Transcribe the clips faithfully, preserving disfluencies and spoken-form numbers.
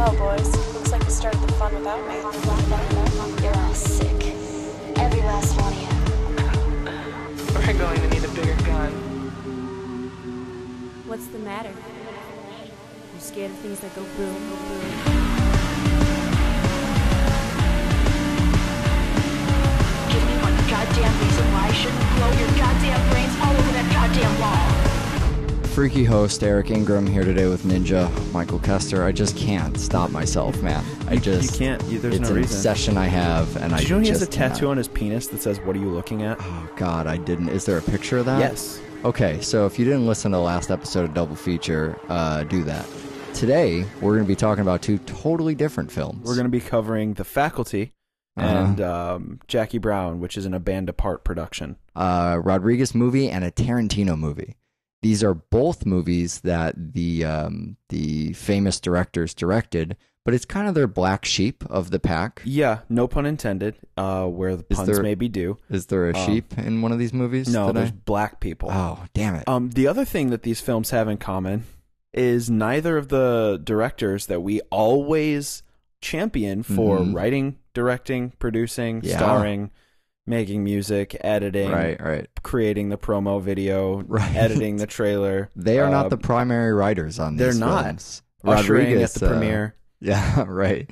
Well, boys, looks like you started the fun without me. You're all sick. Every last one of you. We're going to need a bigger gun. What's the matter? You scared of things that go boom, boom, boom? Goddamn reason why I shouldn't blow your goddamn brains all over that goddamn wall. Freaky host Eric Ingram here today with Ninja, Michael Kester. I just can't stop myself, man. I you, just you can't. You, there's it's no an reason. Obsession I have, and Did I. Did you know he has a tattoo can't. on his penis that says "What are you looking at?" Oh God, I didn't. Is there a picture of that? Yes. Okay, so if you didn't listen to the last episode of Double Feature, uh, do that. Today we're going to be talking about two totally different films. We're going to be covering The Faculty. And um, Jackie Brown, which is an A Band Apart production. Uh, Rodriguez movie and a Tarantino movie. These are both movies that the um, the famous directors directed, but it's kind of their black sheep of the pack. Yeah, no pun intended, uh, where the puns there, may be due. Is there a um, sheep in one of these movies? No, today? There's black people. Oh, damn it. Um, the other thing that these films have in common is neither of the directors that we always champion for mm-hmm. writing, directing, producing, yeah. starring, making music, editing, right, right. creating the promo video, right. editing the trailer. They are uh, not the primary writers on these films. They're not. Rodriguez at the uh, premiere. Yeah, right.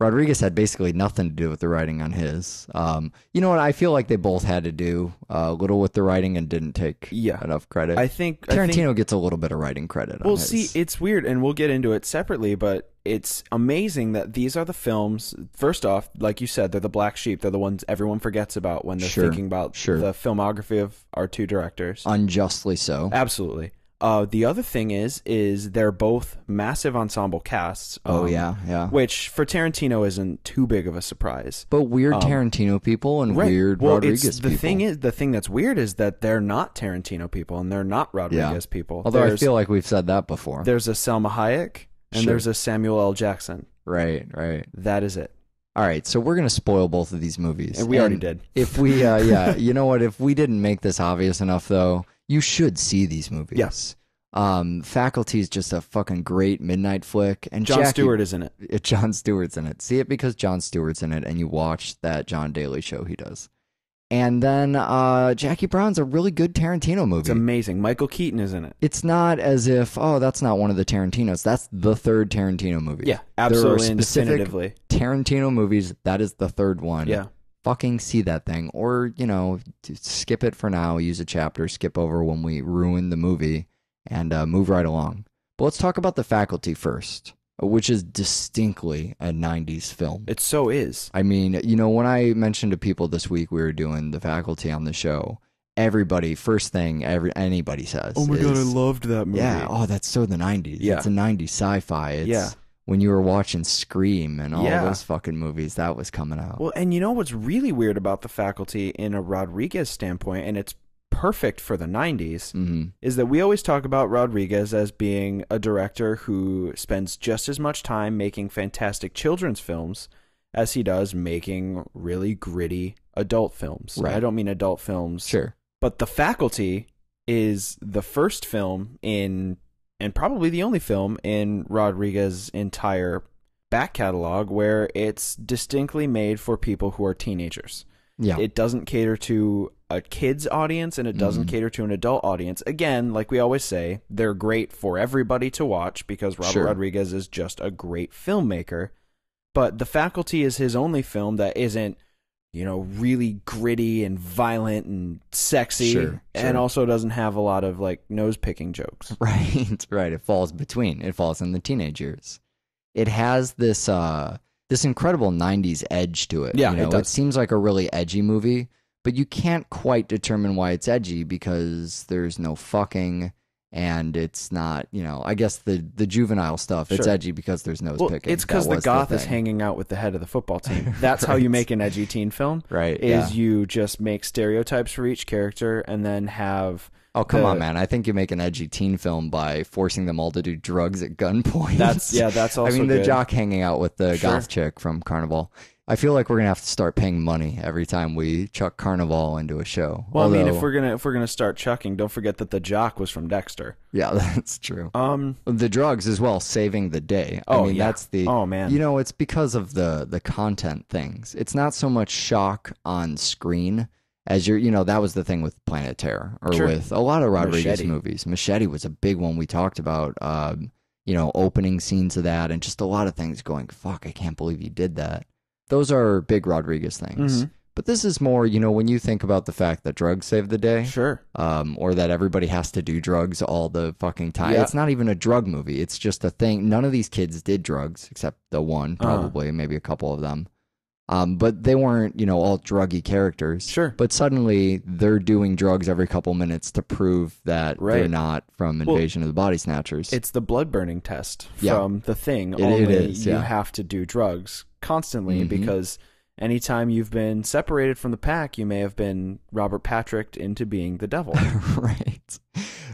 Rodriguez had basically nothing to do with the writing on his. Um, you know what? I feel like they both had to do a little with the writing and didn't take yeah. enough credit. I think Tarantino I think, gets a little bit of writing credit. Well, on see, his. It's weird, and we'll get into it separately, but it's amazing that these are the films. First off, like you said, they're the black sheep. They're the ones everyone forgets about when they're sure, thinking about sure. the filmography of our two directors. Unjustly so. Absolutely. Uh, the other thing is, is they're both massive ensemble casts. Um, oh, yeah, yeah. Which for Tarantino isn't too big of a surprise. But weird um, Tarantino people and right. weird well, Rodriguez it's, the people. Thing is, the thing that's weird is that they're not Tarantino people and they're not Rodriguez yeah. people. Although there's, I feel like we've said that before. There's a Selma Hayek and sure. there's a Samuel L. Jackson. Right, right. That is it. All right, so we're going to spoil both of these movies. And we and already did. If we, uh, yeah, you know what? If we didn't make this obvious enough, though, you should see these movies. Yes. Um, Faculty is just a fucking great midnight flick. And Jon Stewart is in it. it. Jon Stewart's in it. See it because Jon Stewart's in it, and you watch that John Daly show he does. And then uh, Jackie Brown's a really good Tarantino movie. It's amazing. Michael Keaton is in it. It's not as if, oh, that's not one of the Tarantinos. That's the third Tarantino movie. Yeah, absolutely and definitively. Tarantino movies, that is the third one. Yeah. Fucking see that thing, or you know, skip it for now, use a chapter, skip over when we ruin the movie, and uh, move right along. But let's talk about The Faculty first, which is distinctly a nineties film. It so is. I mean, you know, when I mentioned to people this week we were doing The Faculty on the show, everybody, first thing every anybody says, oh my is, God, I loved that movie. Yeah, oh, that's so the nineties. Yeah. It's a nineties sci-fi. It's, yeah. When you were watching Scream and all yeah. those fucking movies, that was coming out. Well, and you know what's really weird about The Faculty in a Rodriguez standpoint, and it's perfect for the nineties, mm-hmm. is that we always talk about Rodriguez as being a director who spends just as much time making fantastic children's films as he does making really gritty adult films. Right. I don't mean adult films. Sure. But The Faculty is the first film in... and probably the only film in Rodriguez's entire back catalog where it's distinctly made for people who are teenagers. Yeah. It doesn't cater to a kid's audience and it doesn't mm-hmm. cater to an adult audience. Again, like we always say, they're great for everybody to watch because Robert sure. Rodriguez is just a great filmmaker. But The Faculty is his only film that isn't, you know, really gritty and violent and sexy sure, sure. and also doesn't have a lot of like nose picking jokes. Right. Right. It falls between. It falls in the teenage years. It has this uh this incredible nineties edge to it. Yeah. You know? It, it seems like a really edgy movie, but you can't quite determine why it's edgy because there's no fucking and it's not, you know, I guess the the juvenile stuff, it's sure. edgy because there's nose well, picking. It's because the goth the is hanging out with the head of the football team. That's right. how you make an edgy teen film. Right. Is yeah. you just make stereotypes for each character and then have... Oh, come the, on, man. I think you make an edgy teen film by forcing them all to do drugs at gunpoint. That's, yeah, that's also I mean, the good. Jock hanging out with the sure. goth chick from Carnival. I feel like we're gonna have to start paying money every time we chuck Carnival into a show. Well, although, I mean, if we're gonna if we're gonna start chucking, don't forget that the jock was from Dexter. Yeah, that's true. Um, the drugs as well, saving the day. Oh, I mean, yeah. That's the. Oh man. You know, it's because of the the content things. It's not so much shock on screen as you're. You know, that was the thing with Planet Terror or sure. with a lot of Rodriguez Machete. movies. Machete was a big one we talked about. Um, you know, opening scenes of that and just a lot of things going. Fuck, I can't believe you did that. Those are big Rodriguez things. Mm-hmm. But this is more, you know, when you think about the fact that drugs save the day. Sure. Um, or that everybody has to do drugs all the fucking time. Yeah. It's not even a drug movie. It's just a thing. None of these kids did drugs, except the one, probably, uh-huh. maybe a couple of them. Um, but they weren't, you know, all druggy characters. Sure. But suddenly they're doing drugs every couple minutes to prove that right. they're not from Invasion well, of the Body Snatchers. It's the blood burning test from yeah. The Thing. It, Only it is, yeah. you have to do drugs constantly mm-hmm. because anytime you've been separated from the pack, you may have been Robert Patricked into being the devil. Right.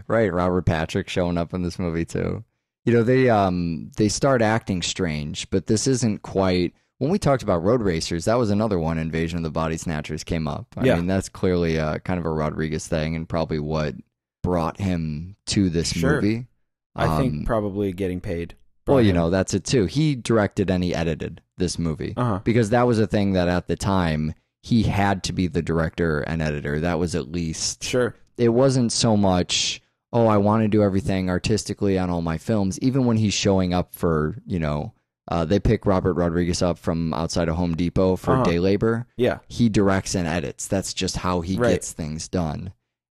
Right. Robert Patrick showing up in this movie too. You know, they um they start acting strange, but this isn't quite... When we talked about Road Racers, that was another one. Invasion of the Body Snatchers came up. I yeah. mean, that's clearly a, kind of a Rodriguez thing and probably what brought him to this sure. movie. I um, think probably getting paid. Well, him. you know, that's it too. He directed and he edited this movie uh-huh. because that was a thing that at the time he had to be the director and editor. That was at least... Sure. It wasn't so much... Oh, I want to do everything artistically on all my films. Even when he's showing up for, you know... Uh, they pick Robert Rodriguez up from outside of Home Depot for uh-huh. day labor. Yeah. He directs and edits. That's just how he right. gets things done.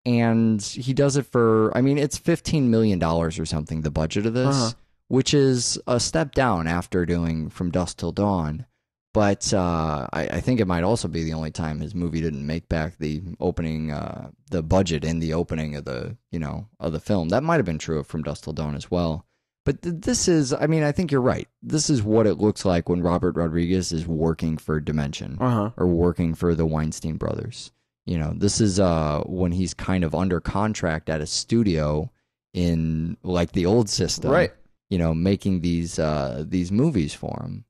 And he does it for, I mean, it's fifteen million dollars or something, the budget of this, uh-huh. which is a step down after doing From Dusk Till Dawn. But uh, I, I think it might also be the only time his movie didn't make back the opening, uh, the budget in the opening of the, you know, of the film. That might have been true of From Dusk Till Dawn as well. But this is, I mean, I think you're right. This is what it looks like when Robert Rodriguez is working for Dimension uh-huh. or working for the Weinstein brothers. You know, this is uh, when he's kind of under contract at a studio in like the old system, right? You know, making these uh, these movies for him.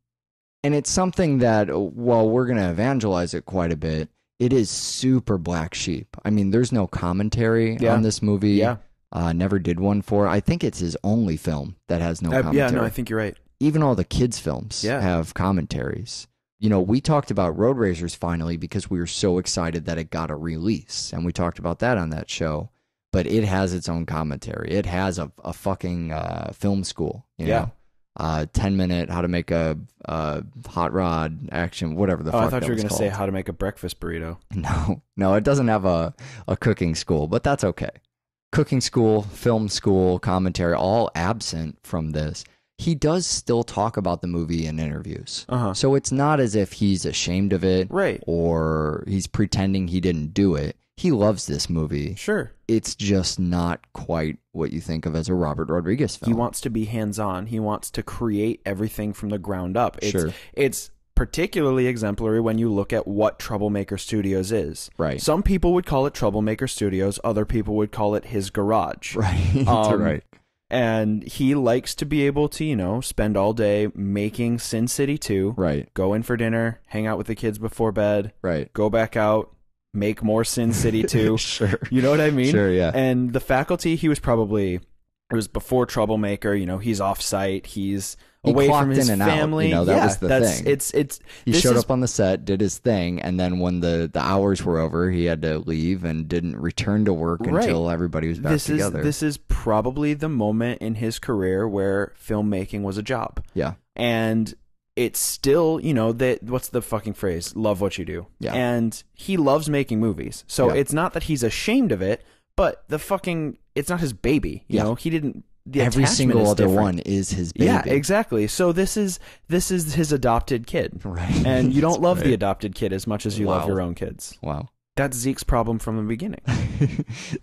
And it's something that, while we're going to evangelize it quite a bit, it is super black sheep. I mean, there's no commentary yeah. on this movie. Yeah. Uh, never did one for. I think it's his only film that has no commentary. Uh, yeah, no, I think you're right. Even all the kids' films yeah. have commentaries. You know, we talked about Road Racers finally because we were so excited that it got a release, and we talked about that on that show. But it has its own commentary. It has a a fucking uh, film school. You yeah. know? Uh, ten minute how to make a uh, hot rod action, whatever the. Oh, fuck I thought you were gonna called. say how to make a breakfast burrito. No, no, it doesn't have a a cooking school, but that's okay. Cooking school, film school, commentary, all absent from this. He does still talk about the movie in interviews. Uh-huh. So it's not as if he's ashamed of it right. or he's pretending he didn't do it. He loves this movie. Sure. It's just not quite what you think of as a Robert Rodriguez film. He wants to be hands-on. He wants to create everything from the ground up. It's, sure. It's particularly exemplary when you look at what Troublemaker Studios is. Right. Some people would call it Troublemaker Studios. Other people would call it his garage. Right. Um, right. And he likes to be able to, you know, spend all day making Sin City two. Right. Go in for dinner, hang out with the kids before bed. Right. Go back out, make more Sin City two. Sure. You know what I mean? Sure, yeah. And The Faculty, he was probably, it was before Troublemaker, you know, he's off-site, he's... He away clocked from his in and family. Out, you know, that yeah, was the that's, thing. It's, it's, he showed is... up on the set, did his thing, and then when the, the hours were over, he had to leave and didn't return to work right. until everybody was back this together. Is, this is probably the moment in his career where filmmaking was a job. Yeah. And it's still, you know, that what's the fucking phrase? Love what you do. Yeah. And he loves making movies. So yeah. it's not that he's ashamed of it, but the fucking, it's not his baby. You yeah. know, he didn't. The Every single other different. one is his baby. Yeah, exactly. So this is this is his adopted kid. Right. And you don't love right. the adopted kid as much as you wow. love your own kids. Wow. That's Zeke's problem from the beginning.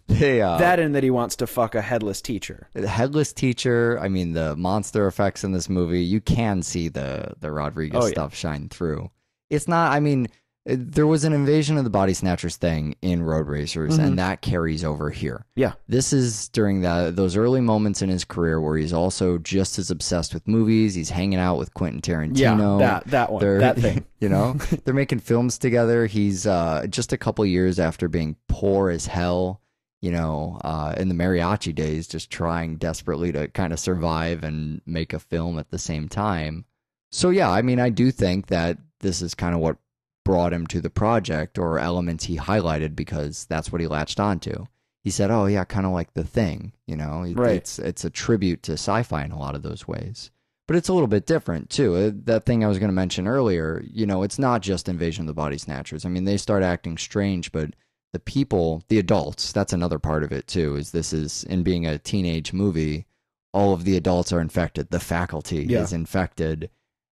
they, uh, that and that he wants to fuck a headless teacher. The headless teacher, I mean, the monster effects in this movie, you can see the, the Rodriguez oh, stuff yeah. shine through. It's not, I mean... there was an Invasion of the Body Snatchers thing in Road Racers, mm-hmm. and that carries over here. Yeah. This is during the, those early moments in his career where he's also just as obsessed with movies. He's hanging out with Quentin Tarantino. Yeah, that, that one, they're, that thing. You know, they're making films together. He's uh, just a couple years after being poor as hell, you know, uh, in the mariachi days, just trying desperately to kind of survive and make a film at the same time. So, yeah, I mean, I do think that this is kind of what brought him to the project, or elements he highlighted, because that's what he latched onto. He said, oh, yeah, kind of like The Thing, you know, it, right. it's, it's a tribute to sci-fi in a lot of those ways. But it's a little bit different, too. That thing I was going to mention earlier, you know, it's not just Invasion of the Body Snatchers. I mean, they start acting strange, but the people, the adults, that's another part of it, too, is this is, in being a teenage movie, all of the adults are infected. The faculty yeah. is infected.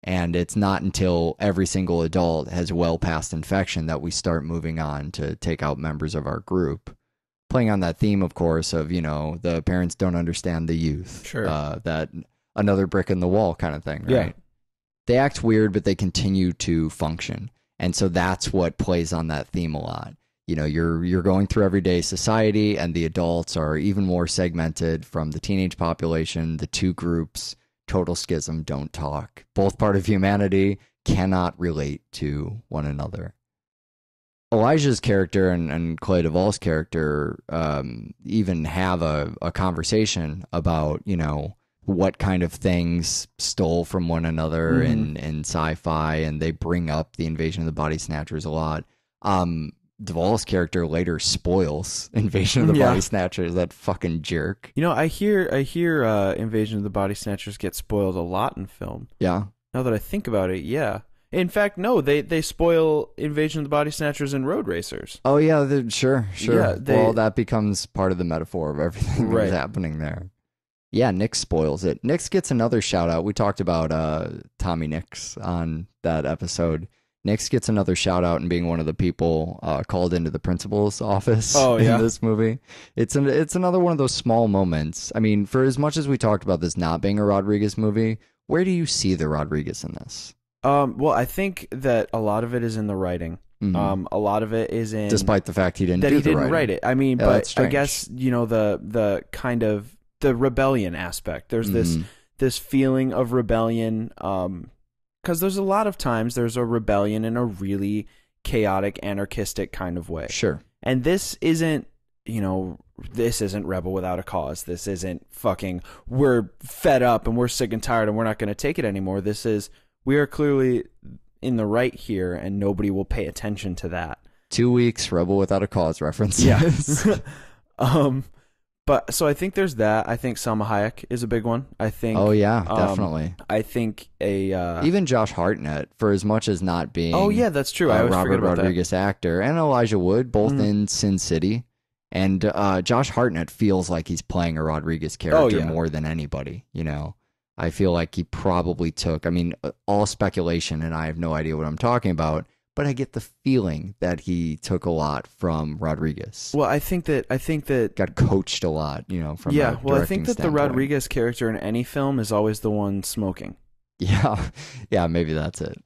And it's not until every single adult has well past infection that we start moving on to take out members of our group. Playing on that theme, of course, of, you know, the parents don't understand the youth. Sure. Uh, that another brick in the wall kind of thing, right? Yeah. They act weird, but they continue to function. And so that's what plays on that theme a lot. You know, you're you're going through everyday society, and the adults are even more segmented from the teenage population, the two groups. Total schism, don't talk. Both part of humanity cannot relate to one another. Elijah's character and, and Clay Duvall's character um, even have a, a conversation about, you know, what kind of things stole from one another mm-hmm. in, in sci-fi, and they bring up the Invasion of the Body Snatchers a lot. Um, Duvall's character later spoils Invasion of the yeah. Body Snatchers, that fucking jerk. You know, I hear I hear uh, Invasion of the Body Snatchers get spoiled a lot in film. Yeah. Now that I think about it, yeah. In fact, no, they, they spoil Invasion of the Body Snatchers in Road Racers. Oh, yeah, sure, sure. Yeah, they, well, that becomes part of the metaphor of everything that's right. happening there. Yeah, Nix spoils it. Nix gets another shout-out. We talked about uh, Tommy Nix on that episode. Nix gets another shout-out in being one of the people uh, called into the principal's office oh, yeah. in this movie. It's an, it's another one of those small moments. I mean, for as much as we talked about this not being a Rodriguez movie, where do you see the Rodriguez in this? Um, well, I think that a lot of it is in the writing. Mm-hmm. Um, a lot of it is in... Despite the fact he didn't that do he the didn't writing. write it. I mean, yeah, but I guess, you know, the the kind of... the rebellion aspect. There's mm-hmm. this, this feeling of rebellion... Um, because there's a lot of times there's a rebellion in a really chaotic, anarchistic kind of way. Sure. And this isn't, you know, this isn't Rebel Without a Cause. This isn't fucking, we're fed up and we're sick and tired and we're not going to take it anymore. This is, we are clearly in the right here and nobody will pay attention to that. Two weeks, Rebel Without a Cause references. Yeah. um, But so I think there's that. I think Selma Hayek is a big one. I think. Oh yeah, definitely. Um, I think a uh, even Josh Hartnett, for as much as not being. Oh yeah, that's true. Uh, I always Robert forget about Rodriguez that. Actor and Elijah Wood, both mm. in Sin City, and uh, Josh Hartnett feels like he's playing a Rodriguez character oh, yeah. more than anybody. You know, I feel like he probably took. I mean, all speculation, and I have no idea what I'm talking about. But I get the feeling that he took a lot from Rodriguez. Well, I think that I think that got coached a lot, you know. From yeah, well, I think that standpoint. The Rodriguez character in any film is always the one smoking. Yeah, yeah, maybe that's it.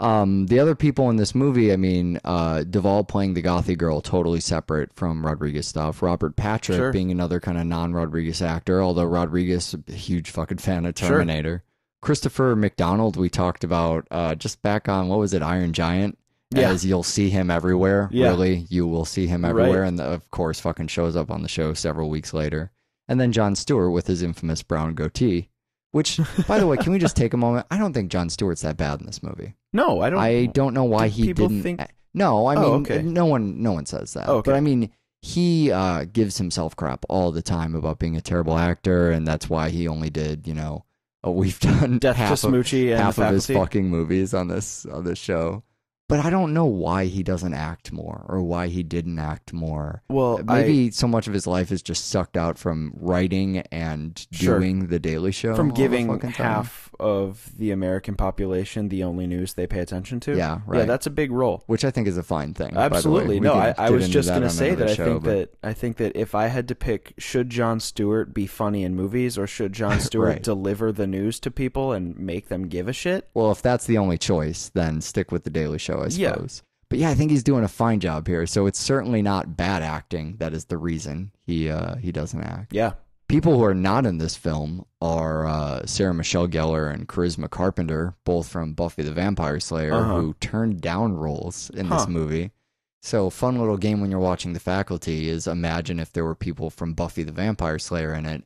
Um, the other people in this movie, I mean, uh, Duvall playing the gothy girl, totally separate from Rodriguez stuff. Robert Patrick sure. being another kind of non-Rodriguez actor, although Rodriguez a huge fucking fan of Terminator. Sure. Christopher McDonald, we talked about uh, just back on, what was it, Iron Giant? Yeah. As you'll see him everywhere, yeah. really. You will see him everywhere. Right. And the, of course, fucking shows up on the show several weeks later. And then Jon Stewart with his infamous brown goatee, which, by the way, can we just take a moment? I don't think Jon Stewart's that bad in this movie. No, I don't. I don't know why he didn't. Think... No, I mean, oh, okay. no one no one says that. Oh, okay. But I mean, he uh, gives himself crap all the time about being a terrible actor. And that's why he only did, you know, Oh, we've done Death half, to of, and half of his fucking movies on this on this show, but I don't know why he doesn't act more or why he didn't act more. Well, maybe I, so much of his life is just sucked out from writing and sure. doing The Daily Show, from giving half of the American population the only news they pay attention to. Yeah, right. Yeah, that's a big role, which I think is a fine thing. Absolutely. No, I, I was just going to say that I show, think but... that I think that if I had to pick, should Jon Stewart be funny in movies or should Jon Stewart right. deliver the news to people and make them give a shit? Well, if that's the only choice, then stick with The Daily Show, I suppose. Yeah. But yeah, I think he's doing a fine job here. So it's certainly not bad acting that is the reason he uh, he doesn't act. Yeah. People who are not in this film are uh, Sarah Michelle Gellar and Charisma Carpenter, both from Buffy the Vampire Slayer, uh-huh. who turned down roles in huh. this movie. So fun little game when you're watching The Faculty is imagine if there were people from Buffy the Vampire Slayer in it,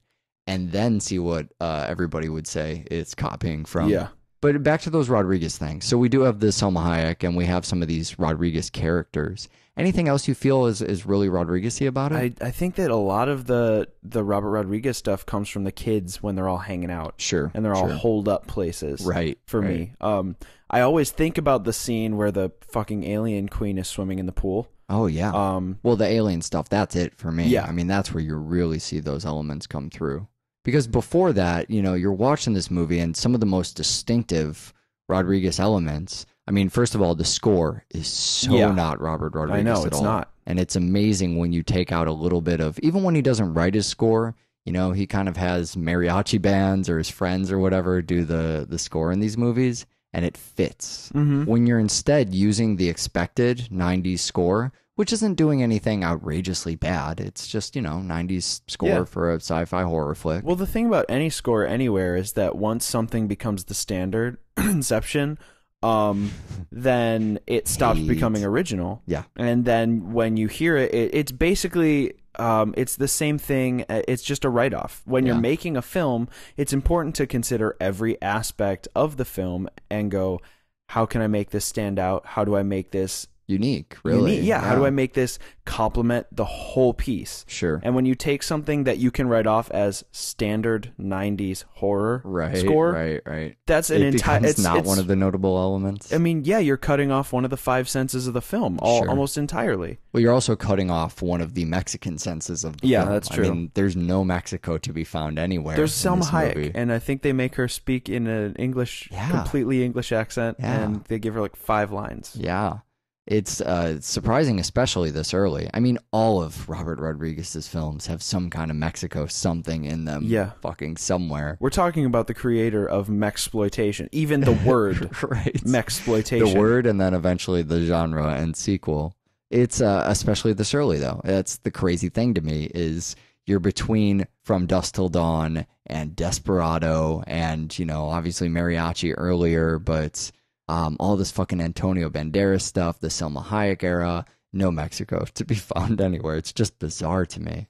and then see what uh, everybody would say it's copying from. Yeah. But back to those Rodriguez things. So we do have the Selma Hayek, and we have some of these Rodriguez characters. Anything else you feel is, is really Rodriguez-y about it? I, I think that a lot of the the Robert Rodriguez stuff comes from the kids when they're all hanging out. Sure. And they're sure. all holed up places. Right. For right. me. Um, I always think about the scene where the fucking alien queen is swimming in the pool. Oh, yeah. Um, well, the alien stuff, that's it for me. Yeah. I mean, that's where you really see those elements come through. Because before that, you know, you're watching this movie and some of the most distinctive Rodriguez elements. I mean, first of all, the score is so yeah. not Robert Rodriguez at all. I know, it's not. And it's amazing when you take out a little bit of, even when he doesn't write his score, you know, he kind of has mariachi bands or his friends or whatever do the, the score in these movies, and it fits. Mm-hmm. When you're instead using the expected nineties score, which isn't doing anything outrageously bad. It's just, you know, nineties score yeah. for a sci-fi horror flick. Well, the thing about any score anywhere is that once something becomes the standard inception, um, then it stops Hate. becoming original. Yeah. And then when you hear it, it it's basically... Um, it's the same thing. It's just a write-off. When yeah. you're making a film, it's important to consider every aspect of the film and go, how can I make this stand out? How do I make this unique? Really? Unique? Yeah. yeah. How do I make this complement the whole piece? Sure. And when you take something that you can write off as standard nineties horror right, score, right, right, that's an entire. It's not it's, one of the notable elements. I mean, yeah, you're cutting off one of the five senses of the film, all, sure. almost entirely. Well, you're also cutting off one of the Mexican senses of the yeah, film. Yeah, that's true. I mean, there's no Mexico to be found anywhere. There's Selma Hayek, movie. and I think they make her speak in an English, yeah. completely English accent, yeah. and they give her like five lines. Yeah. It's uh, surprising, especially this early. I mean, all of Robert Rodriguez's films have some kind of Mexico something in them. Yeah. Fucking somewhere. We're talking about the creator of Mexploitation. Even the word right. Mexploitation. The word and then eventually the genre and sequel. It's uh, especially this early, though. That's the crazy thing to me is you're between From Dusk Till Dawn and Desperado and, you know, obviously Mariachi earlier, but... Um, all this fucking Antonio Banderas stuff, the Selma Hayek era, no Mexico to be found anywhere. It's just bizarre to me.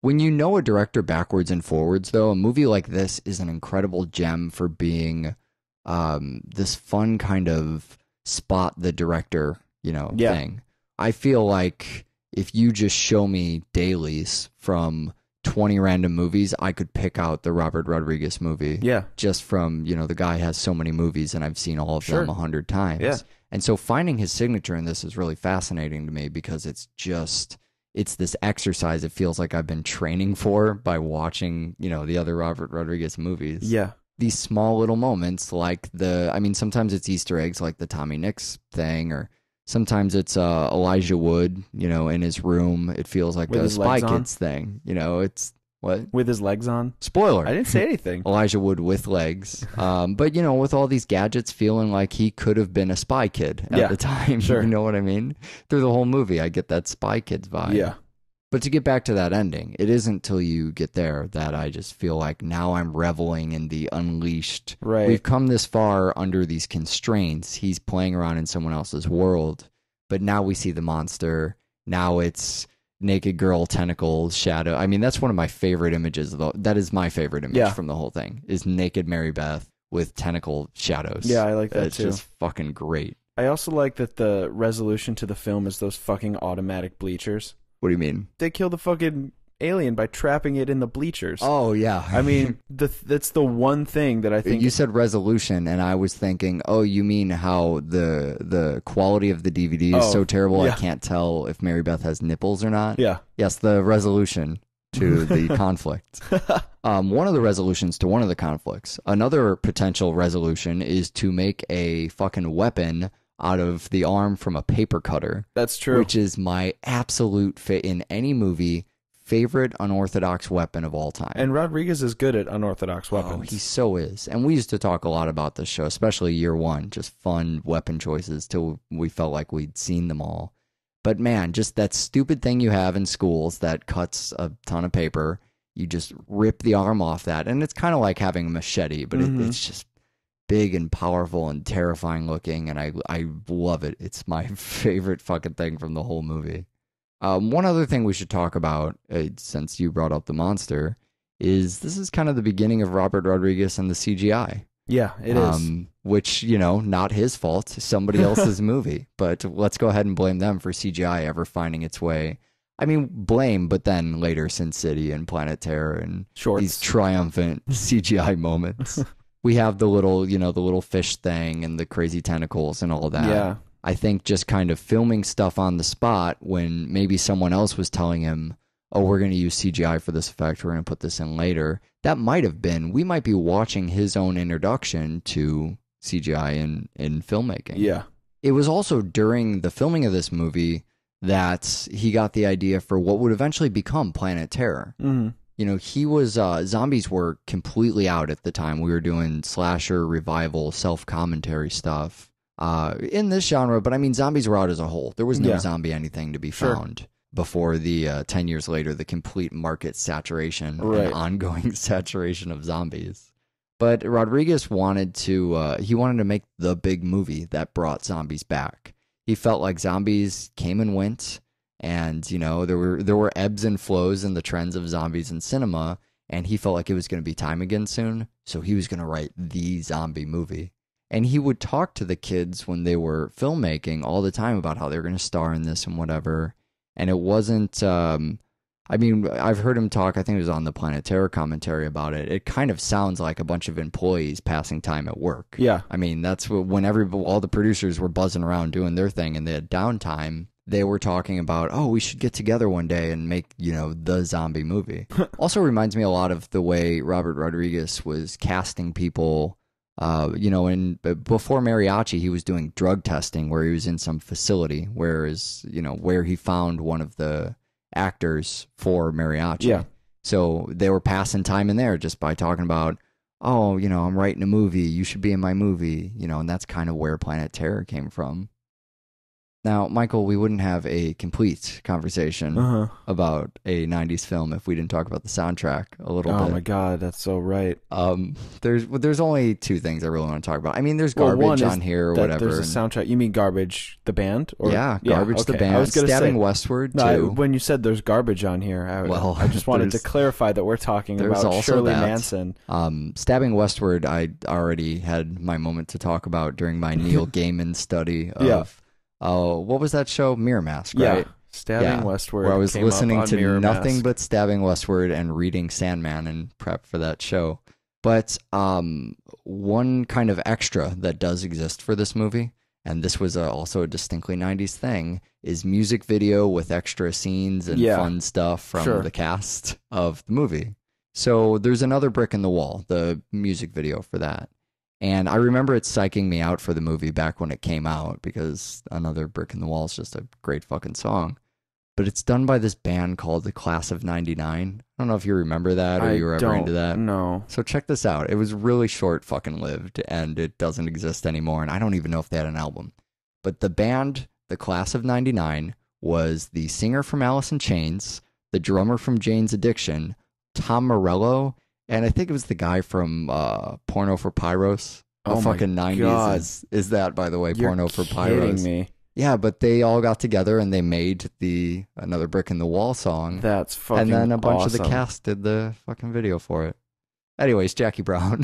When you know a director backwards and forwards, though, a movie like this is an incredible gem for being um, this fun kind of spot the director, you know, yeah. thing. I feel like if you just show me dailies from twenty random movies, I could pick out the Robert Rodriguez movie. Yeah. Just from, you know, the guy has so many movies and I've seen all of sure. them a hundred times. Yeah. And so finding his signature in this is really fascinating to me because it's just, it's this exercise it feels like I've been training for by watching, you know, the other Robert Rodriguez movies. Yeah. These small little moments like the, I mean, sometimes it's Easter eggs like the Tommy Nix thing or sometimes it's uh, Elijah Wood, you know, in his room. It feels like a Spy Kids thing. You know, it's what? With his legs on? Spoiler. I didn't say anything. Elijah Wood with legs. Um, but, you know, with all these gadgets, feeling like he could have been a spy kid at yeah, the time. Sure. You know what I mean? Through the whole movie, I get that Spy Kids vibe. Yeah. But to get back to that ending, it isn't till you get there that I just feel like now I'm reveling in the unleashed. Right. We've come this far under these constraints. He's playing around in someone else's world, but now we see the monster. Now it's naked girl, tentacles, shadow. I mean, that's one of my favorite images. Of the, that is my favorite image yeah. from the whole thing is naked Mary Beth with tentacle shadows. Yeah, I like that it's too. It's just fucking great. I also like that the resolution to the film is those fucking automatic bleachers. What do you mean? They kill the fucking alien by trapping it in the bleachers. Oh, yeah. I mean, the, that's the one thing that I think... You said resolution, and I was thinking, oh, you mean how the the quality of the D V D is oh, so terrible yeah. I can't tell if Mary Beth has nipples or not? Yeah. Yes, the resolution to the conflict. Um, one of the resolutions to one of the conflicts. Another potential resolution is to make a fucking weapon... out of the arm from a paper cutter. That's true. Which is my absolute fit in any movie favorite unorthodox weapon of all time. And Rodriguez is good at unorthodox weapons. Oh, he so is. And we used to talk a lot about this show, especially year one, just fun weapon choices till we felt like we'd seen them all. But man, just that stupid thing you have in schools that cuts a ton of paper, you just rip the arm off that. And it's kind of like having a machete, but mm-hmm. it, it's just big and powerful and terrifying looking. And I, I love it. It's my favorite fucking thing from the whole movie. Um, one other thing we should talk about, uh, since you brought up the monster, is this is kind of the beginning of Robert Rodriguez and the C G I. Yeah, it um, is. Which, you know, not his fault, somebody else's movie. But let's go ahead and blame them for C G I ever finding its way. I mean, blame, but then later Sin City and Planet Terror and Shorts. These triumphant C G I moments. We have the little, you know, the little fish thing and the crazy tentacles and all that. Yeah. I think just kind of filming stuff on the spot when maybe someone else was telling him, oh, we're going to use C G I for this effect, we're going to put this in later. That might have been, we might be watching his own introduction to C G I in, in filmmaking. Yeah. It was also during the filming of this movie that he got the idea for what would eventually become Planet Terror. Mm-hmm. You know, he was, uh, zombies were completely out at the time. We were doing slasher, revival, self-commentary stuff. Uh, in this genre, but I mean, zombies were out as a whole. There was no yeah. zombie anything to be found sure. before the uh, ten years later, the complete market saturation right. and ongoing saturation of zombies. But Rodriguez wanted to, uh, he wanted to make the big movie that brought zombies back. He felt like zombies came and went, and you know, there were there were ebbs and flows in the trends of zombies in cinema, and he felt like it was going to be time again soon. So he was going to write the zombie movie. And he would talk to the kids when they were filmmaking all the time about how they were going to star in this and whatever. And it wasn't, um, I mean, I've heard him talk, I think it was on the Planet Terror commentary about it. It kind of sounds like a bunch of employees passing time at work. Yeah. I mean, that's what, when every, all the producers were buzzing around doing their thing and they had downtime, they were talking about, oh, we should get together one day and make, you know, the zombie movie. Also reminds me a lot of the way Robert Rodriguez was casting people. Uh, you know, and before Mariachi, he was doing drug testing where he was in some facility, whereas, you know, where he found one of the actors for Mariachi. Yeah. So they were passing time in there just by talking about, oh, you know, I'm writing a movie, you should be in my movie, you know, and that's kind of where Planet Terror came from. Now, Michael, we wouldn't have a complete conversation uh-huh. about a nineties film if we didn't talk about the soundtrack a little oh bit. Oh my God, that's so right. Um, there's well, there's only two things I really want to talk about. I mean, there's Garbage well, one on here or whatever. There's a soundtrack. You mean Garbage, the band? Or, yeah, Garbage, yeah, okay. the band. I was gonna Stabbing say, Westward, no, too. I, when you said there's Garbage on here, I, well, I just wanted to clarify that we're talking about Shirley that. Manson. Um, Stabbing Westward, I already had my moment to talk about during my Neil Gaiman study of... Yeah. Oh, uh, what was that show? Mirror Mask, right? Yeah. Stabbing yeah. Westward. Where I was listening to Mirror nothing Mask. But Stabbing Westward and reading Sandman in prep for that show. But um, one kind of extra that does exist for this movie, and this was a, also a distinctly nineties thing, is music video with extra scenes and yeah. fun stuff from sure. the cast of the movie. So there's Another Brick in the Wall, the music video for that. And I remember it psyching me out for the movie back when it came out because Another Brick in the Wall is just a great fucking song. But it's done by this band called The Class of ninety-nine. I don't know if you remember that or I you were ever into that. No. So check this out. It was really short fucking lived and it doesn't exist anymore. And I don't even know if they had an album. But the band, The Class of ninety-nine, was the singer from Alice in Chains, the drummer from Jane's Addiction, Tom Morello, and I think it was the guy from uh, Porno for Pyros. Oh, fucking nineties is, is that, by the way, You're Porno for Pyros. Me. Yeah, but they all got together and they made the Another Brick in the Wall song. That's fucking awesome. And then a bunch awesome. of the cast did the fucking video for it. Anyways, Jackie Brown.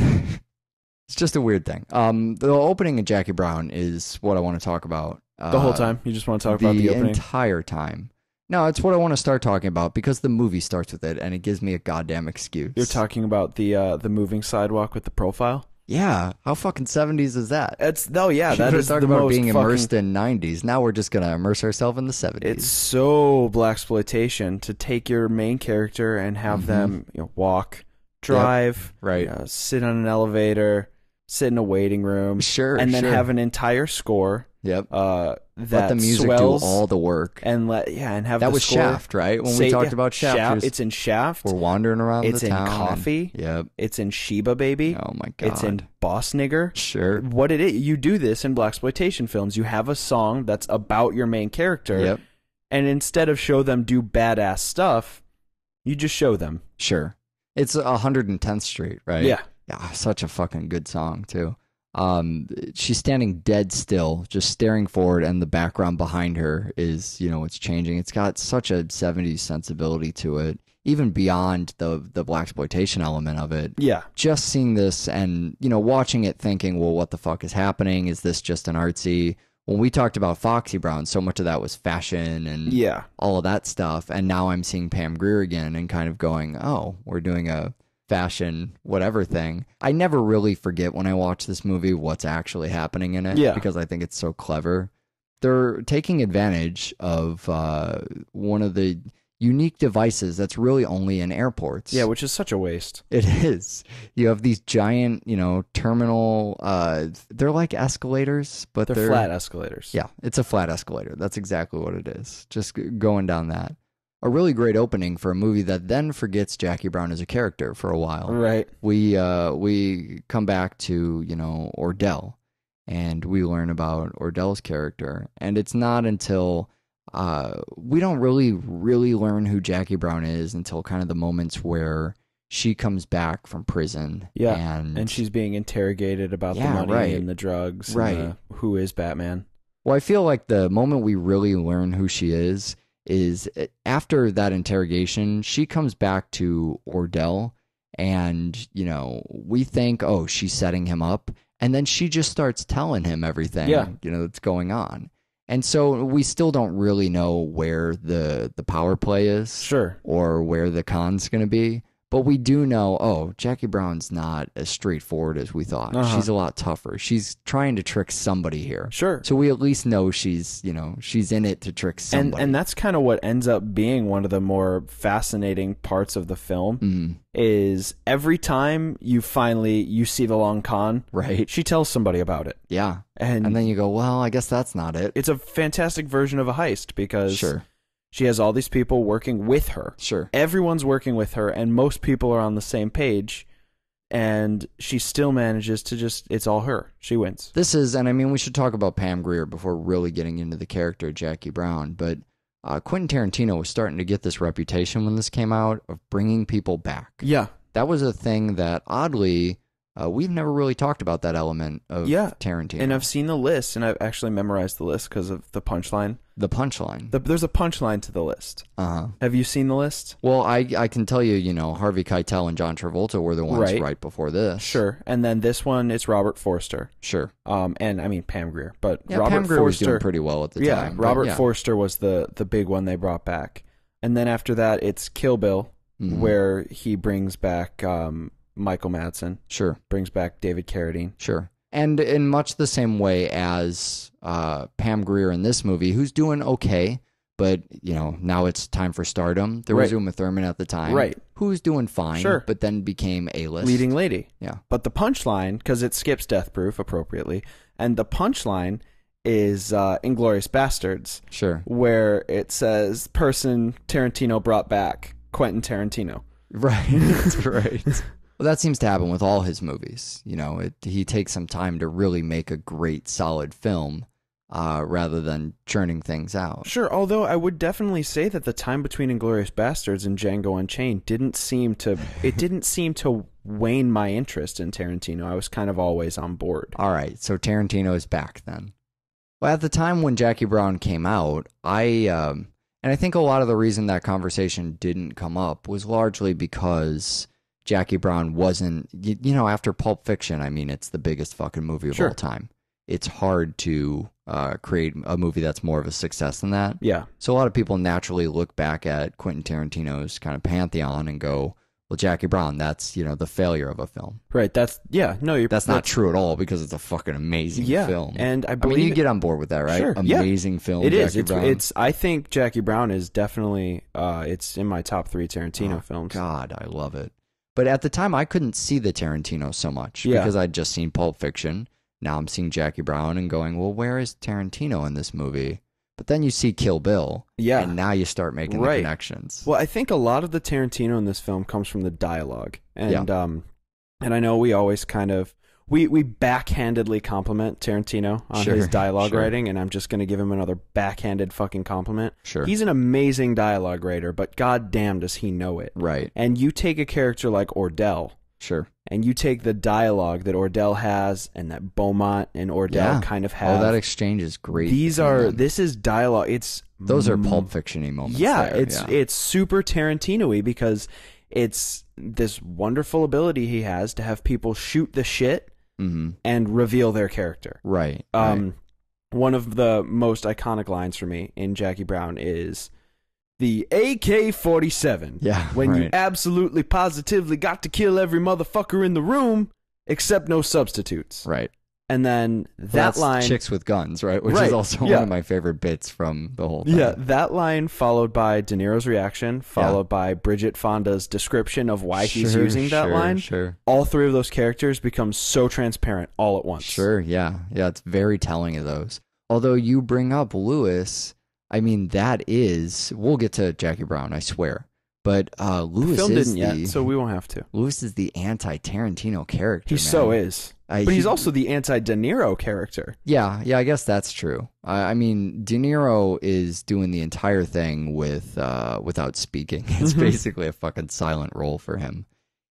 It's just a weird thing. Um, the opening of Jackie Brown is what I want to talk about. Uh, the whole time? You just want to talk the about the opening? The entire time. No, it's what I want to start talking about because the movie starts with it, and it gives me a goddamn excuse. You're talking about the uh, the moving sidewalk with the profile? Yeah. How fucking seventies is that? It's no, yeah, that is talking the about most being immersed fucking... in nineties. Now we're just gonna immerse ourselves in the seventies. It's so blaxploitation to take your main character and have mm-hmm. them you know, walk, drive, yep. right, you know, sit on an elevator, sit in a waiting room, sure, and then sure. have an entire score. Yep. Uh, that let the music swells, do all the work, and let yeah, and have that the was score. Shaft, right? When Say, we talked yeah, about Shaft, Shaft it's in Shaft. We're wandering around. It's the in town Coffee. And, yep. It's in Sheba Baby. Oh my god. It's in Boss Nigger. Sure. What it is, you do this in blaxploitation films. You have a song that's about your main character. Yep. And instead of show them do badass stuff, you just show them. Sure. It's one hundred tenth Street, right? Yeah. Yeah, such a fucking good song, too. Um, she's standing dead still, just staring forward, and the background behind her is, you know, it's changing. It's got such a seventies sensibility to it, even beyond the the blaxploitation element of it. Yeah. Just seeing this and, you know, watching it thinking, well, what the fuck is happening? Is this just an artsy... When we talked about Foxy Brown, so much of that was fashion and yeah. all of that stuff. And now I'm seeing Pam Grier again and kind of going, oh, we're doing a fashion whatever thing. I never really forget when I watch this movie what's actually happening in it yeah. because I think it's so clever. They're taking advantage of uh, one of the unique devices that's really only in airports. Yeah, which is such a waste. It is. You have these giant, you know, terminal, uh, they're like escalators, but they're, they're flat escalators. Yeah, it's a flat escalator. That's exactly what it is. Just going down that. A really great opening for a movie that then forgets Jackie Brown as a character for a while. Right. We, uh, we come back to, you know, Ordell, and we learn about Ordell's character. And it's not until... Uh, we don't really, really learn who Jackie Brown is until kind of the moments where she comes back from prison. Yeah, and, and she's being interrogated about yeah, the money right. and the drugs. Right. And the, who is Batman? Well, I feel like the moment we really learn who she is is after that interrogation, she comes back to Ordell and, you know, we think, oh, she's setting him up. And then she just starts telling him everything, yeah. you know, that's going on. And so we still don't really know where the, the power play is sure. or where the con's going to be. But we do know, oh, Jackie Brown's not as straightforward as we thought. Uh-huh. She's a lot tougher. She's trying to trick somebody here. Sure. So we at least know she's, you know, she's in it to trick somebody. And, and that's kind of what ends up being one of the more fascinating parts of the film mm. is every time you finally, you see the long con, right? She tells somebody about it. Yeah. And, and then you go, well, I guess that's not it. It's a fantastic version of a heist because sure. she has all these people working with her. Sure. Everyone's working with her, and most people are on the same page, and she still manages to just, it's all her. She wins. This is, and I mean, we should talk about Pam Grier before really getting into the character Jackie Brown, but uh, Quentin Tarantino was starting to get this reputation when this came out of bringing people back. Yeah. That was a thing that, oddly... Uh, we've never really talked about that element of yeah. Tarantino. And I've seen the list, and I've actually memorized the list because of the punchline. The punchline. The, there's a punchline to the list. Uh-huh. Have you seen the list? Well, I I can tell you, you know, Harvey Keitel and John Travolta were the ones right, right before this. Sure. And then this one, it's Robert Forster. Sure. Um, and, I mean, Pam Grier. But yeah, Robert Pam Grier Forster, was doing pretty well at the yeah, time. Robert yeah. Forster was the, the big one they brought back. And then after that, it's Kill Bill, mm-hmm. where he brings back... Um, Michael Madsen. Sure. Brings back David Carradine. Sure. And in much the same way as uh, Pam Grier in this movie, who's doing okay, but, you know, now it's time for stardom. There right. was Uma Thurman at the time. Right. Who's doing fine, sure. but then became A-list. Leading lady. Yeah. But the punchline, because it skips Death Proof appropriately, and the punchline is uh, Inglourious Bastards. Sure. Where it says, person Tarantino brought back, Quentin Tarantino. Right. That's right. Well, that seems to happen with all his movies. You know, it, he takes some time to really make a great, solid film uh, rather than churning things out. Sure, although I would definitely say that the time between Inglourious Bastards and Django Unchained didn't seem to... It didn't seem to wane my interest in Tarantino. I was kind of always on board. All right, so Tarantino is back then. Well, at the time when Jackie Brown came out, I... Um, and I think a lot of the reason that conversation didn't come up was largely because... Jackie Brown wasn't, you, you know, after Pulp Fiction, I mean, it's the biggest fucking movie of sure. all time. It's hard to uh, create a movie that's more of a success than that. Yeah. So a lot of people naturally look back at Quentin Tarantino's kind of pantheon and go, well, Jackie Brown, that's, you know, the failure of a film. Right. That's, yeah, no, you're That's, that's not true at all because it's a fucking amazing yeah, film. And I believe I mean, you it, get on board with that, right? Sure, amazing yeah. film. It Jackie is. It's, Brown. It's, I think Jackie Brown is definitely, uh, it's in my top three Tarantino oh, films. God, I love it. But at the time, I couldn't see the Tarantino so much yeah. because I'd just seen Pulp Fiction. Now I'm seeing Jackie Brown and going, well, where is Tarantino in this movie? But then you see Kill Bill, yeah, and now you start making right. the connections. Well, I think a lot of the Tarantino in this film comes from the dialogue, and yeah. um, and I know we always kind of we we backhandedly compliment Tarantino on sure. his dialogue sure. writing, and I'm just gonna give him another backhanded fucking compliment. Sure, he's an amazing dialogue writer, but goddamn does he know it. Right, and you take a character like Ordell. Sure. And you take the dialogue that Ordell has and that Beaumont and Ordell yeah. kind of have. Oh, that exchange is great. These are, them. this is dialogue. It's Those are Pulp Fiction-y moments. Yeah, there. it's yeah. it's super Tarantino-y because it's this wonderful ability he has to have people shoot the shit mm-hmm. and reveal their character. Right, um, right. One of the most iconic lines for me in Jackie Brown is... the A K forty-seven. Yeah. When right. you absolutely positively got to kill every motherfucker in the room, except no substitutes. Right. And then that That's line. Chicks with guns, right? Which right. is also yeah. one of my favorite bits from the whole thing. Yeah. That line followed by De Niro's reaction, followed yeah. by Bridget Fonda's description of why sure, he's using that sure, line. Sure. All three of those characters become so transparent all at once. Sure. Yeah. Yeah. It's very telling of those. Although you bring up Lewis. I mean, that is... We'll get to Jackie Brown, I swear. But uh, Lewis the film is didn't the, yet, so we won't have to. Lewis is the anti-Tarantino character, He man. so is. I, but he's he, also the anti-De Niro character. Yeah, yeah, I guess that's true. I, I mean, De Niro is doing the entire thing with uh, without speaking. It's basically a fucking silent role for him.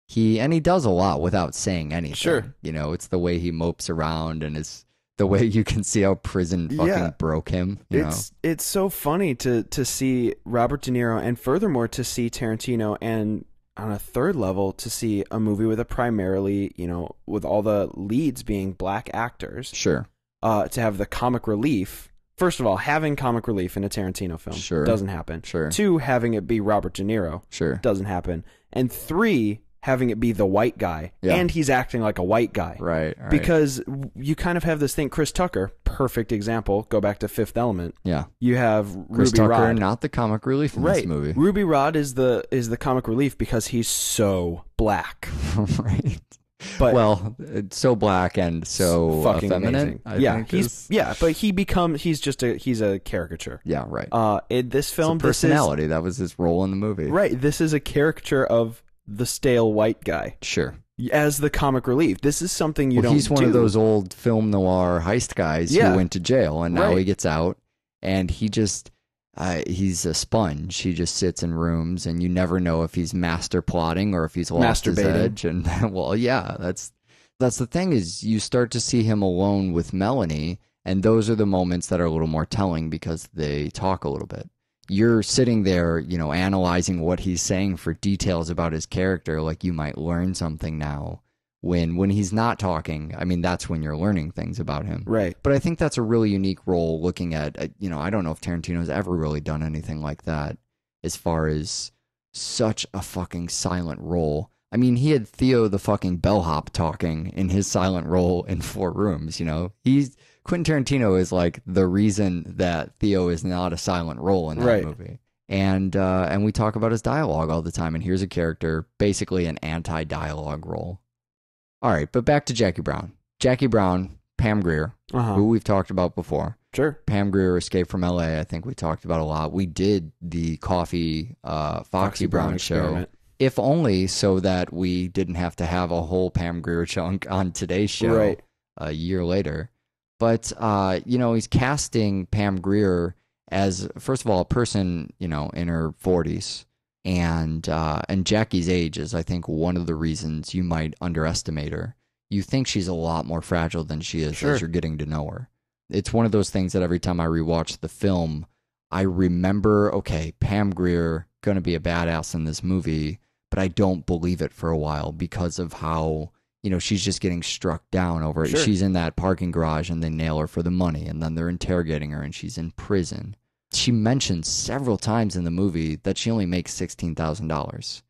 He And he does a lot without saying anything. Sure. You know, it's the way he mopes around and is... the way you can see how prison fucking yeah. broke him. You it's know? It's so funny to to see Robert De Niro and furthermore to see Tarantino and on a third level to see a movie with a primarily, you know, with all the leads being black actors. Sure. Uh, to have the comic relief. First of all, having comic relief in a Tarantino film sure. doesn't happen. Sure. Two, having it be Robert De Niro sure. doesn't happen. And three... having it be the white guy, yeah. and he's acting like a white guy. Right, right. Because you kind of have this thing, Chris Tucker, perfect example, go back to Fifth Element. Yeah. You have Chris Ruby Tucker, Rod. not the comic relief in right. this movie. Ruby Rod is the is the comic relief because he's so black. right. But well, so black and so fucking effeminate. I yeah, think he's is. yeah, but he becomes he's just a he's a caricature. Yeah, right. Uh, in this film, it's a personality this is, that was his role in the movie. Right. This is a caricature of the stale white guy. Sure. As the comic relief. This is something you well, don't he's one do. of those old film noir heist guys yeah. who went to jail and now right. he gets out and he just, uh, he's a sponge. He just sits in rooms and you never know if he's master plotting or if he's lost his edge. And well, yeah, that's, that's the thing is you start to see him alone with Melanie and those are the moments that are a little more telling because they talk a little bit. You're sitting there, you know, analyzing what he's saying for details about his character, like you might learn something now when when he's not talking. I mean, that's when you're learning things about him. Right. But I think that's a really unique role looking at, you know, I don't know if Tarantino's ever really done anything like that as far as such a fucking silent role. I mean, he had Theo the fucking bellhop talking in his silent role in Four Rooms, you know. He's... Quentin Tarantino is like the reason that Theo is not a silent role in that right. movie. And uh, and we talk about his dialogue all the time. And here's a character, basically an anti-dialogue role. All right, but back to Jackie Brown. Jackie Brown, Pam Grier, uh-huh. who we've talked about before. Sure. Pam Grier, Escape from L A, I think we talked about a lot. We did the Coffee uh, Foxy, Foxy Brown, Brown show. Experiment. If only so that we didn't have to have a whole Pam Grier chunk on today's show right. a year later. But, uh, you know, he's casting Pam Grier as, first of all, a person, you know, in her forties. And uh, and Jackie's age is, I think, one of the reasons you might underestimate her. You think she's a lot more fragile than she is sure. as you're getting to know her. It's one of those things that every time I rewatch the film, I remember, okay, Pam Grier going to be a badass in this movie, but I don't believe it for a while because of how... you know, she's just getting struck down over it. Sure. She's in that parking garage and they nail her for the money and then they're interrogating her and she's in prison. She mentions several times in the movie that she only makes sixteen thousand dollars,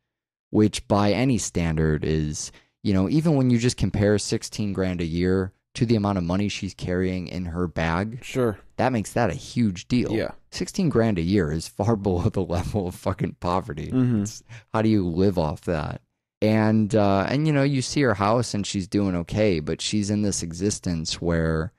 which by any standard is, you know, even when you just compare sixteen grand a year to the amount of money she's carrying in her bag. Sure. That makes that a huge deal. Yeah. sixteen grand a year is far below the level of fucking poverty. Mm-hmm. How do you live off that? And, uh, and you know, you see her house and she's doing okay, but she's in this existence where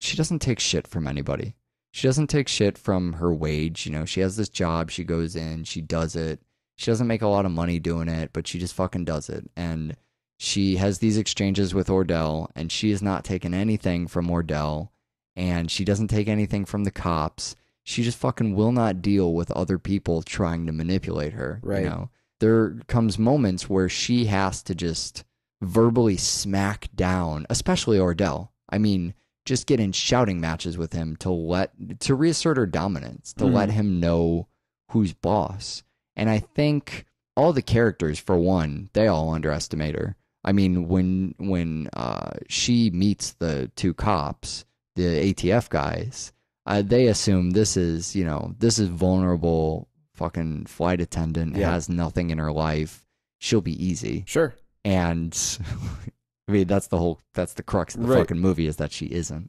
she doesn't take shit from anybody. She doesn't take shit from her wage. You know, she has this job. She goes in. She does it. She doesn't make a lot of money doing it, but she just fucking does it. And she has these exchanges with Ordell, and she is not taking anything from Ordell, and she doesn't take anything from the cops. She just fucking will not deal with other people trying to manipulate her. Right. You know? There comes moments where she has to just verbally smack down, especially Ordell. I mean, just get in shouting matches with him to let to reassert her dominance, to mm. let him know who's boss. And I think all the characters, for one, they all underestimate her. I mean, when when uh, she meets the two cops, the A T F guys, uh, they assume this is, you know, this is vulnerable. Fucking flight attendant, yeah. has nothing in her life, she'll be easy. Sure. And I mean, that's the whole, that's the crux of the right. fucking movie, is that she isn't.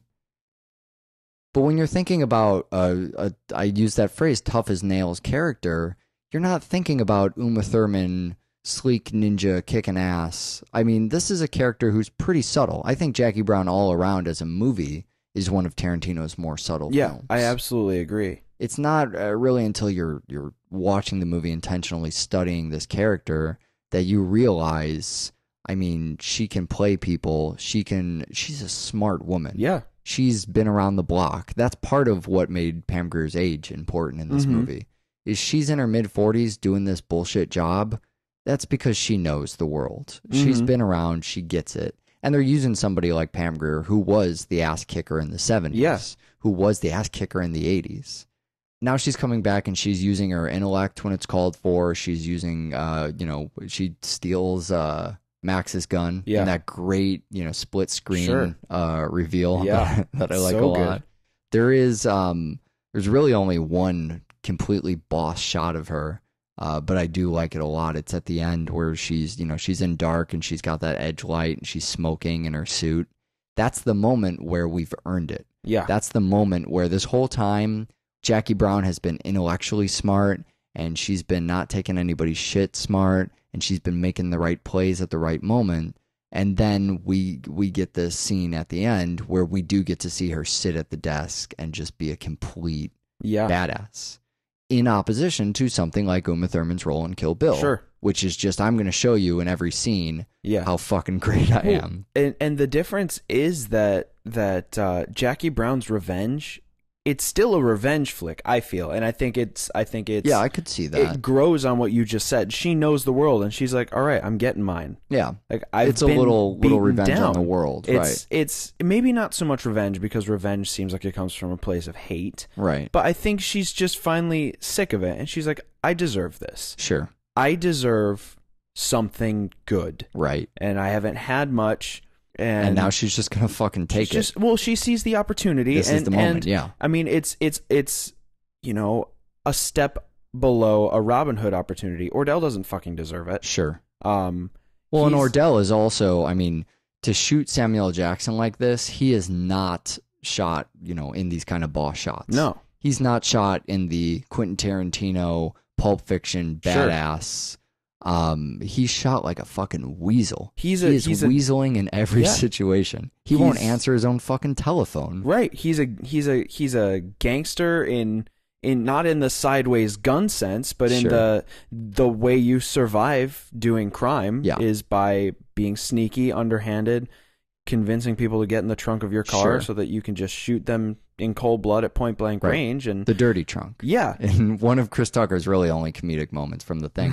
But when you're thinking about, uh, a, I use that phrase, tough as nails character, you're not thinking about Uma Thurman, sleek ninja, kicking ass. I mean, this is a character who's pretty subtle. I think Jackie Brown all around as a movie is one of Tarantino's more subtle yeah, films. Yeah, I absolutely agree. It's not uh, really until you're you're watching the movie intentionally studying this character that you realize, I mean, she can play people. She can. She's a smart woman. Yeah. She's been around the block. That's part of what made Pam Grier's age important in this mm-hmm. movie, is she's in her mid forties doing this bullshit job. That's because she knows the world. Mm-hmm. She's been around. She gets it. And they're using somebody like Pam Grier, who was the ass kicker in the seventies. Yes. Yeah. Who was the ass kicker in the eighties. Now she's coming back and she's using her intellect when it's called for. She's using, uh, you know, she steals uh, Max's gun yeah. in that great, you know, split screen sure. uh, reveal yeah. that I like so a lot. Good. There is, um, there's really only one completely boss shot of her, uh, but I do like it a lot. It's at the end where she's, you know, she's in dark and she's got that edge light and she's smoking in her suit. That's the moment where we've earned it. Yeah, that's the moment where this whole time Jackie Brown has been intellectually smart, and she's been not taking anybody's shit smart, and she's been making the right plays at the right moment. And then we we get this scene at the end where we do get to see her sit at the desk and just be a complete yeah. badass, in opposition to something like Uma Thurman's role in Kill Bill, sure. which is just, I'm going to show you in every scene yeah. how fucking great I am. And, and the difference is that, that uh, Jackie Brown's revenge, it's still a revenge flick, I feel, and I think it's, I think it's, yeah, I could see that. It grows on what you just said. She knows the world, and she's like, "All right, I'm getting mine." Yeah, like I've it's been a little little revenge down. On the world, it's, right? It's maybe not so much revenge, because revenge seems like it comes from a place of hate, right? But I think she's just finally sick of it, and she's like, "I deserve this. Sure, I deserve something good, right? And I haven't had much." And, and now she's just going to fucking take it. Just, well, she sees the opportunity. This and, is the moment, and, yeah. I mean, it's, it's, it's, you know, a step below a Robin Hood opportunity. Ordell doesn't fucking deserve it. Sure. Um, well, and Ordell is also, I mean, to shoot Samuel L. Jackson like this, he is not shot, you know, in these kind of boss shots. No. He's not shot in the Quentin Tarantino, Pulp Fiction, badass. Sure. Um, he's shot like a fucking weasel. He's a, he is he's weaseling a, in every yeah. situation. He he's, won't answer his own fucking telephone. Right. He's a he's a he's a gangster in in not in the sideways gun sense, but in sure. the the way you survive doing crime yeah. is by being sneaky, underhanded, convincing people to get in the trunk of your car sure. so that you can just shoot them in cold blood at point blank right. range. And the dirty trunk. Yeah. And one of Chris Tucker's really only comedic moments from The Thing.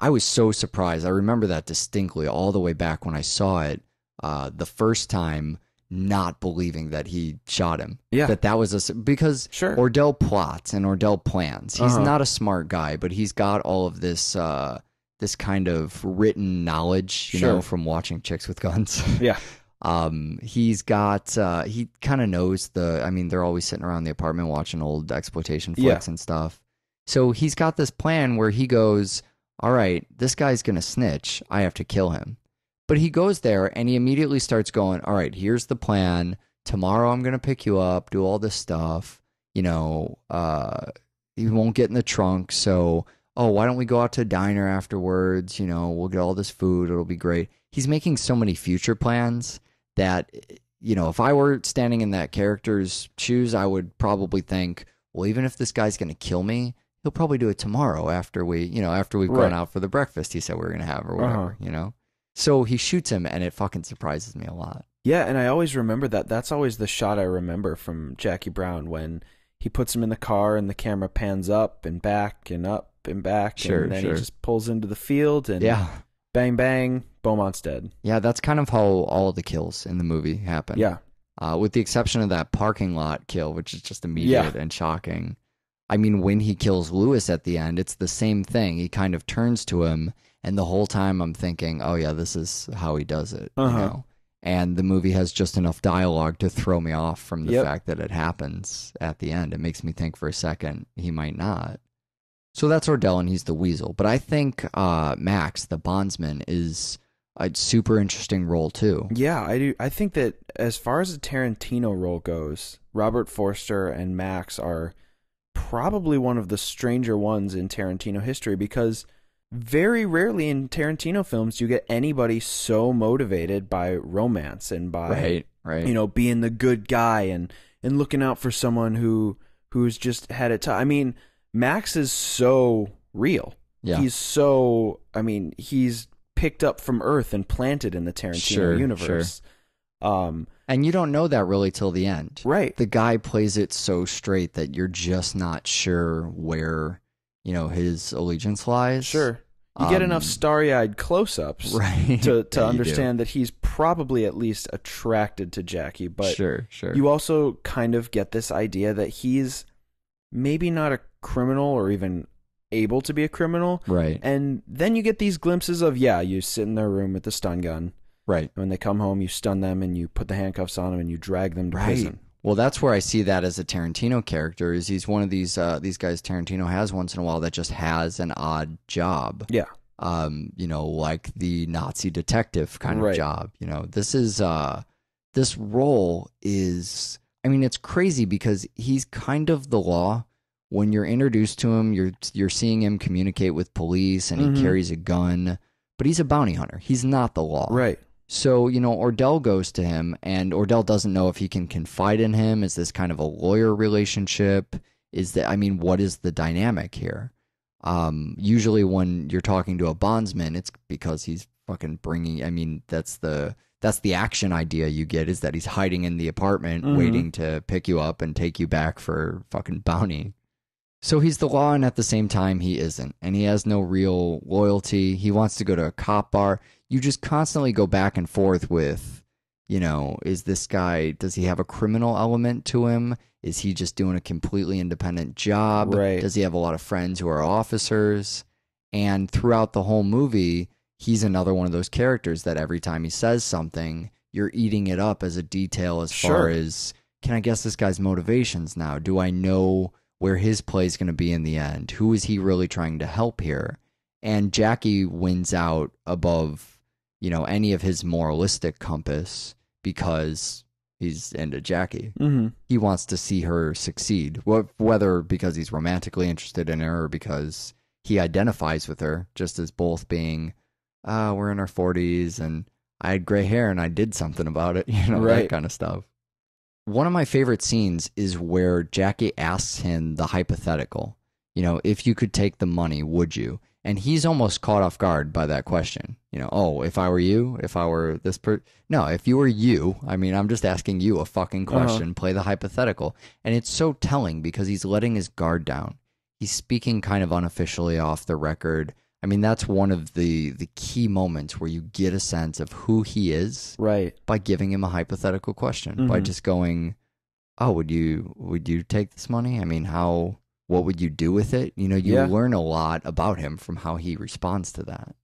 I was so surprised. I remember that distinctly all the way back when I saw it uh, the first time, not believing that he shot him. Yeah. That that was a... Because sure. Ordell plots and Ordell plans. He's uh-huh. not a smart guy, but he's got all of this uh, this kind of written knowledge, you sure. know, from watching Chicks with Guns. Yeah. um, he's got... Uh, he kind of knows the... I mean, they're always sitting around the apartment watching old exploitation flicks yeah. and stuff. So he's got this plan where he goes... All right, this guy's going to snitch. I have to kill him. But he goes there and he immediately starts going, all right, here's the plan. Tomorrow I'm going to pick you up, do all this stuff. You know, uh, you won't get in the trunk. So, oh, why don't we go out to a diner afterwards? You know, we'll get all this food. It'll be great. He's making so many future plans that, you know, if I were standing in that character's shoes, I would probably think, well, even if this guy's going to kill me, he'll probably do it tomorrow after we, you know, after we've right. gone out for the breakfast he said we were going to have or whatever, uh-huh. you know? So he shoots him, and it fucking surprises me a lot. Yeah, and I always remember that. That's always the shot I remember from Jackie Brown when he puts him in the car and the camera pans up and back and up and back. Sure, and then sure. he just pulls into the field and yeah. bang, bang, Beaumont's dead. Yeah, that's kind of how all of the kills in the movie happen. Yeah. Uh, with the exception of that parking lot kill, which is just immediate yeah. and shocking. I mean, when he kills Lewis at the end, it's the same thing. He kind of turns to him, and the whole time I'm thinking, oh, yeah, this is how he does it. Uh-huh. You know? And the movie has just enough dialogue to throw me off from the yep. fact that it happens at the end. It makes me think for a second he might not. So that's Ordell, and he's the weasel. But I think uh, Max, the bondsman, is a super interesting role too. Yeah, I do. I think that as far as the Tarantino role goes, Robert Forster and Max are probably one of the stranger ones in Tarantino history, because very rarely in Tarantino films do you get anybody so motivated by romance and by right, right. you know, being the good guy and and looking out for someone who who's just had it tough. I mean, Max is so real. Yeah. He's so I mean, he's picked up from Earth and planted in the Tarantino sure, universe. Sure. Um and you don't know that really till the end. Right. The guy plays it so straight that you're just not sure where, you know, his allegiance lies. Sure. You get um, enough starry-eyed close-ups right. to, to yeah, understand do. that he's probably at least attracted to Jackie, but sure, sure. you also kind of get this idea that he's maybe not a criminal or even able to be a criminal. Right. And then you get these glimpses of, yeah, you sit in their room with the stun gun. Right. When they come home, you stun them and you put the handcuffs on them and you drag them to right. prison. Well, that's where I see that as a Tarantino character, is he's one of these uh, these guys Tarantino has once in a while that just has an odd job. Yeah. Um, you know, like the Nazi detective kind right. of job. You know, this is uh, this role is, I mean, it's crazy because he's kind of the law. When you're introduced to him, you're you're seeing him communicate with police, and mm-hmm. he carries a gun, but he's a bounty hunter. He's not the law. Right. So, you know, Ordell goes to him, and Ordell doesn't know if he can confide in him. Is this kind of a lawyer relationship? Is that, I mean, what is the dynamic here? Um, usually when you're talking to a bondsman, it's because he's fucking bringing, I mean, that's the, that's the action idea you get, is that he's hiding in the apartment mm-hmm. waiting to pick you up and take you back for fucking bounty. So he's the law, and at the same time, he isn't. And he has no real loyalty. He wants to go to a cop bar. You just constantly go back and forth with, you know, is this guy, does he have a criminal element to him? Is he just doing a completely independent job? Right. Does he have a lot of friends who are officers? And throughout the whole movie, he's another one of those characters that every time he says something, you're eating it up as a detail as sure. far as, can I guess this guy's motivations now? Do I know where his play is going to be in the end? Who is he really trying to help here? And Jackie wins out above, you know, any of his moralistic compass, because he's into Jackie. Mm-hmm. He wants to see her succeed, whether because he's romantically interested in her or because he identifies with her, just as both being, ah, uh, we're in our forties and I had gray hair and I did something about it, you know, right. that kind of stuff. One of my favorite scenes is where Jackie asks him the hypothetical, you know, if you could take the money, would you? And he's almost caught off guard by that question. You know, oh, if I were you, if I were this per... No, if you were you, I mean, I'm just asking you a fucking question, uh-huh. play the hypothetical. And it's so telling because he's letting his guard down. He's speaking kind of unofficially off the record. I mean, that's one of the, the key moments where you get a sense of who he is right. by giving him a hypothetical question, mm-hmm. by just going, oh, would you would you take this money? I mean, how what would you do with it? You know, you yeah. learn a lot about him from how he responds to that.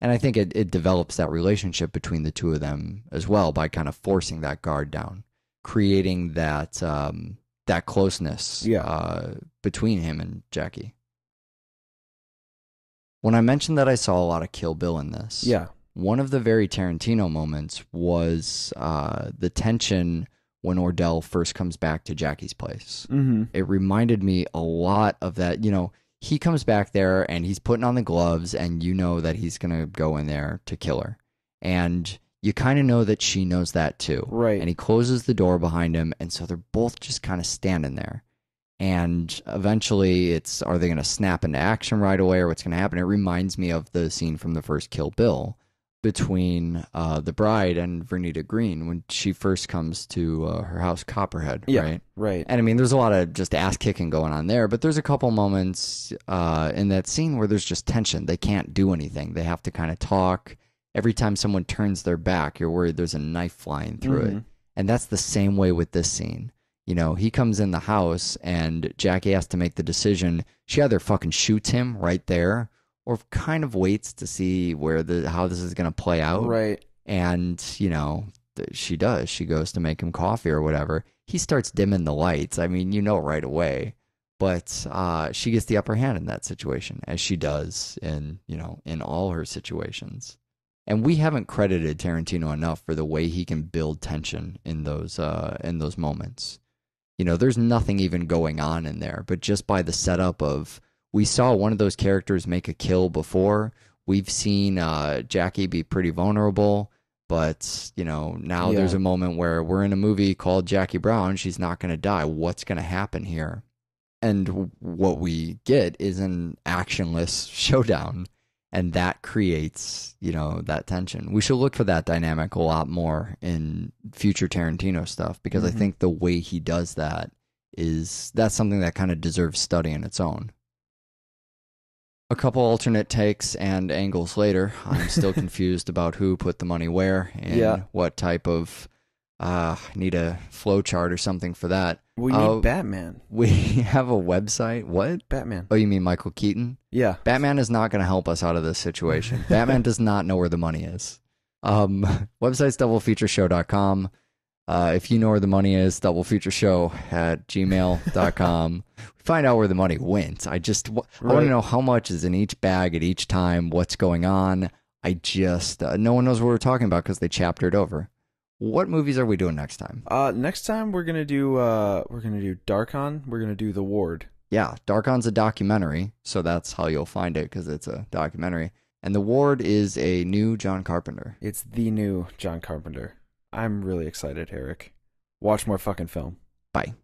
And I think it, it develops that relationship between the two of them as well by kind of forcing that guard down, creating that, um, that closeness yeah. uh, between him and Jackie. When I mentioned that I saw a lot of Kill Bill in this, yeah. one of the very Tarantino moments was uh, the tension when Ordell first comes back to Jackie's place. Mm-hmm. It reminded me a lot of that. You know, he comes back there and he's putting on the gloves, and you know that he's going to go in there to kill her. And you kind of know that she knows that too. Right. And he closes the door behind him, and so they're both just kind of standing there. And eventually it's, are they going to snap into action right away, or what's going to happen? It reminds me of the scene from the first Kill Bill between uh, the bride and Vernita Green when she first comes to uh, her house, Copperhead, yeah, right? right. And I mean, there's a lot of just ass-kicking going on there, but there's a couple moments uh, in that scene where there's just tension. They can't do anything. They have to kind of talk. Every time someone turns their back, you're worried there's a knife flying through mm-hmm. it. And that's the same way with this scene. You know, he comes in the house and Jackie has to make the decision. She either fucking shoots him right there or kind of waits to see where the how this is going to play out. Right. And, you know, she does. She goes to make him coffee or whatever. He starts dimming the lights. I mean, you know right away. But uh, she gets the upper hand in that situation, as she does in, you know, in all her situations. And we haven't credited Tarantino enough for the way he can build tension in those uh, in those moments. You know, there's nothing even going on in there, but just by the setup of, we saw one of those characters make a kill before. We've seen uh, Jackie be pretty vulnerable, but, you know, now yeah. there's a moment where we're in a movie called Jackie Brown. She's not going to die. What's going to happen here? And what we get is an actionless showdown, and that creates, you know, that tension. We should look for that dynamic a lot more in future Tarantino stuff, because mm-hmm. I think the way he does that is, that's something that kind of deserves study in its own. A couple alternate takes and angles later, I'm still confused about who put the money where and yeah. what type of, uh, need a flow chart or something for that. We need uh, Batman. We have a website. What? Batman. Oh, you mean Michael Keaton? Yeah. Batman is not going to help us out of this situation. Batman does not know where the money is. Um, website's double feature show dot com. Uh, if you know where the money is, double feature show at gmail dot com. Find out where the money went. I just w right. I want to know how much is in each bag at each time, what's going on. I just, uh, no one knows what we're talking about because they chaptered over. What movies are we doing next time? Uh, next time we're gonna do uh, we're gonna do Darkon. We're gonna do The Ward. Yeah, Darkon's a documentary, so that's how you'll find it, because it's a documentary. And The Ward is a new John Carpenter. It's the new John Carpenter. I'm really excited, Eric. Watch more fucking film. Bye.